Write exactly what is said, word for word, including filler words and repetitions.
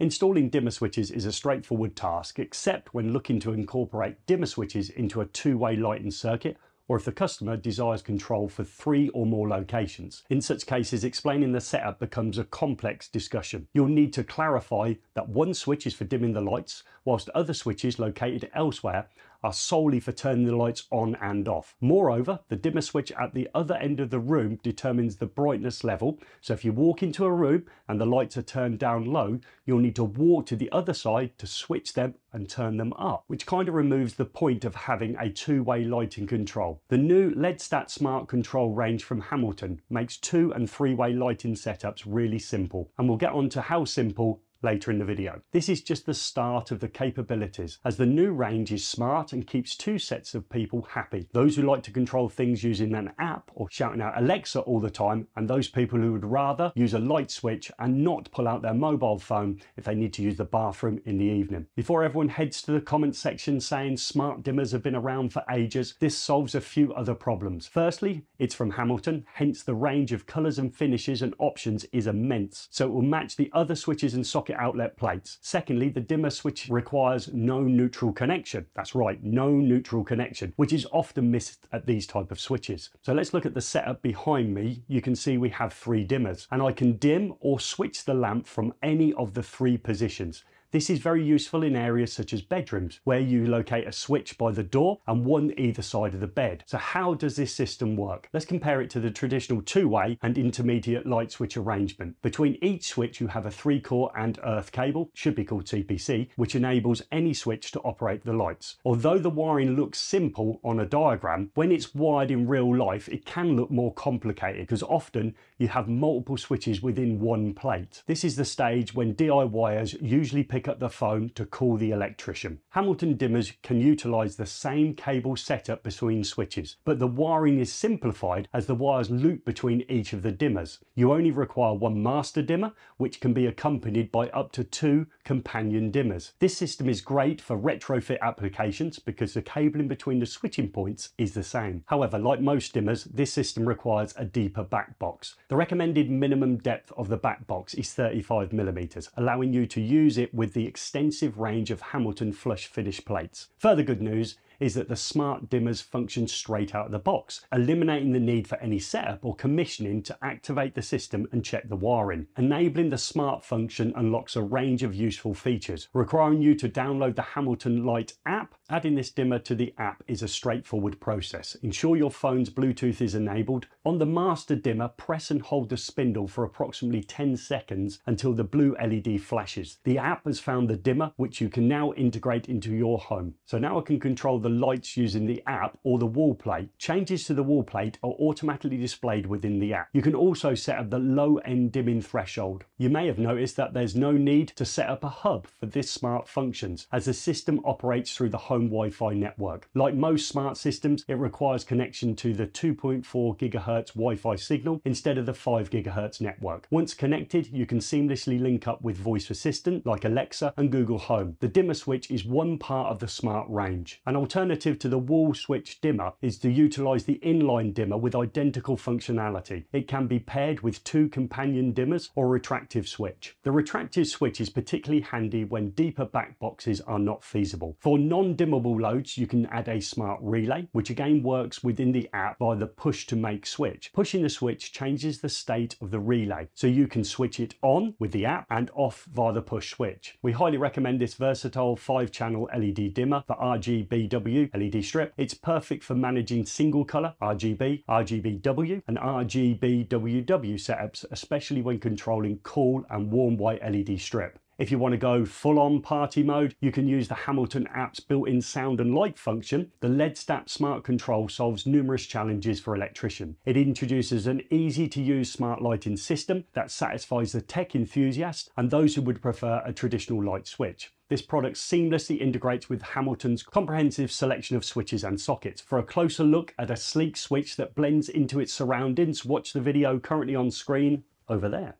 Installing dimmer switches is a straightforward task, except when looking to incorporate dimmer switches into a two-way lighting circuit, or if the customer desires control for three or more locations. In such cases, explaining the setup becomes a complex discussion. You'll need to clarify that one switch is for dimming the lights, whilst other switches located elsewhere are solely for turning the lights on and off. Moreover, the dimmer switch at the other end of the room determines the brightness level. So if you walk into a room and the lights are turned down low, you'll need to walk to the other side to switch them and turn them up, which kind of removes the point of having a two-way lighting control. The new LEDSTAT Smart Control range from Hamilton makes two and three-way lighting setups really simple, and we'll get on to how simple later in the video. This is just the start of the capabilities, as the new range is smart and keeps two sets of people happy: those who like to control things using an app or shouting out Alexa all the time, and those people who would rather use a light switch and not pull out their mobile phone if they need to use the bathroom in the evening. Before everyone heads to the comment section saying smart dimmers have been around for ages, this solves a few other problems. Firstly, it's from Hamilton, hence the range of colors and finishes and options is immense, so it will match the other switches and socket outlet plates. Secondly, the dimmer switch requires no neutral connection. That's right, no neutral connection, which is often missed at these type of switches. So let's look at the setup behind me. You can see we have three dimmers, and I can dim or switch the lamp from any of the three positions. This is very useful in areas such as bedrooms, where you locate a switch by the door and one either side of the bed. So how does this system work? Let's compare it to the traditional two-way and intermediate light switch arrangement. Between each switch you have a three-core and earth cable, should be called C P C, which enables any switch to operate the lights. Although the wiring looks simple on a diagram, when it's wired in real life it can look more complicated, because often you have multiple switches within one plate. This is the stage when DIYers usually pick up the phone to call the electrician. Hamilton dimmers can utilize the same cable setup between switches, but the wiring is simplified as the wires loop between each of the dimmers. You only require one master dimmer, which can be accompanied by up to two companion dimmers. This system is great for retrofit applications because the cabling between the switching points is the same. However, like most dimmers, this system requires a deeper back box. The recommended minimum depth of the back box is thirty-five millimeters, allowing you to use it with the extensive range of Hamilton flush finish plates. Further good news is that the smart dimmers function straight out of the box, eliminating the need for any setup or commissioning to activate the system and check the wiring. Enabling the smart function unlocks a range of useful features, requiring you to download the Hamilton Light app. Adding this dimmer to the app is a straightforward process. Ensure your phone's Bluetooth is enabled. On the master dimmer, press and hold the spindle for approximately ten seconds until the blue L E D flashes. The app has found the dimmer, which you can now integrate into your home. So now I can control the lights using the app or the wall plate. Changes to the wall plate are automatically displayed within the app. You can also set up the low end dimming threshold. You may have noticed that there's no need to set up a hub for this smart functions, as the system operates through the home Wi-Fi network. Like most smart systems, it requires connection to the two point four gigahertz Wi-Fi signal instead of the five gigahertz network. Once connected, you can seamlessly link up with voice assistant like Alexa and Google Home. The dimmer switch is one part of the smart range. An alternative Alternative to the wall switch dimmer is to utilize the inline dimmer with identical functionality. It can be paired with two companion dimmers or a retractive switch. The retractive switch is particularly handy when deeper back boxes are not feasible. For non-dimmable loads, you can add a smart relay, which again works within the app by the push to make switch. Pushing the switch changes the state of the relay, so you can switch it on with the app and off via the push switch. We highly recommend this versatile five-channel L E D dimmer for R G B W L E D strip. It's perfect for managing single color R G B, R G B W and R G B W W setups, especially when controlling cool and warm white L E D strip. If you want to go full-on party mode, you can use the Hamilton app's built-in sound and light function. The LEDSTAT Smart Control solves numerous challenges for electrician. It introduces an easy-to-use smart lighting system that satisfies the tech enthusiast and those who would prefer a traditional light switch. This product seamlessly integrates with Hamilton's comprehensive selection of switches and sockets. For a closer look at a sleek switch that blends into its surroundings, watch the video currently on screen over there.